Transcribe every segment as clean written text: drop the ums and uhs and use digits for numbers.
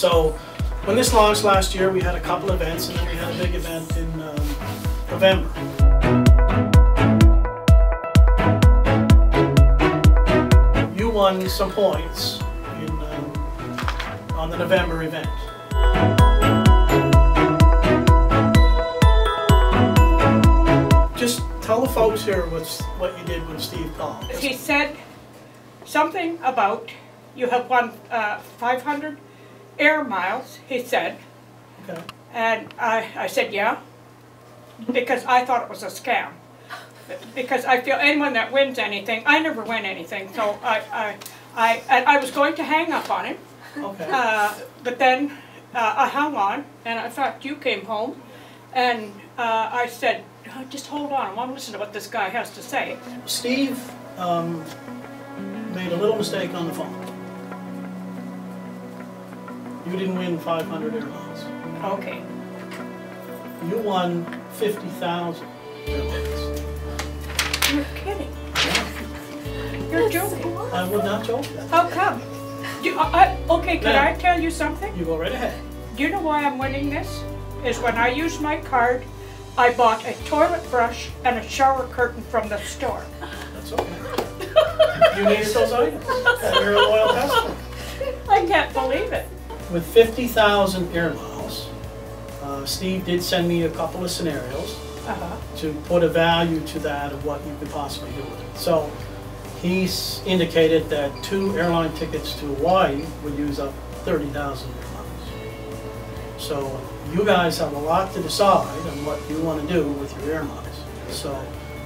So when this launched last year, we had a couple events, and then we had a big event in November. You won some points in, on the November event. Just tell the folks here what you did with Steve Call. He said something about you have won 500 Air Miles, he said. Okay. And I said, yeah, because I thought it was a scam. Because I feel anyone that wins anything, I never win anything. So I was going to hang up on him. Okay. But then I hung on, and I thought you came home, and I said, oh, just hold on, I want to listen to what this guy has to say. Steve made a little mistake on the phone. You didn't win 500 Air Miles. Okay. You won 50,000 Air Miles. You're kidding. Yeah. You're joking. I would not joke. How come? Okay, can I tell you something? You go right ahead. Do you know why I'm winning this? Is when I used my card, I bought a toilet brush and a shower curtain from the store. That's okay. You needed those items. You're a loyal customer. I can't believe it. With 50,000 Air Miles, Steve did send me a couple of scenarios to put a value to that of what you could possibly do with it. So he indicated that 2 airline tickets to Hawaii would use up 30,000 Air Miles. So you guys have a lot to decide on what you want to do with your Air Miles. So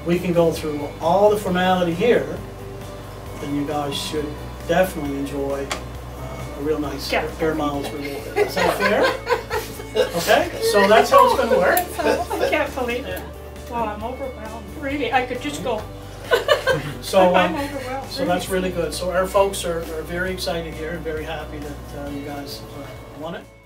we can go through all the formality here, and you guys should definitely enjoy a real nice Air Miles reward. Is that fair? Okay, so that's how it's going to work. I can't believe it. Wow, I'm overwhelmed. Really, I could just go. So, I'm overwhelmed. So that's really good. So our folks are very excited here and very happy that you guys won it.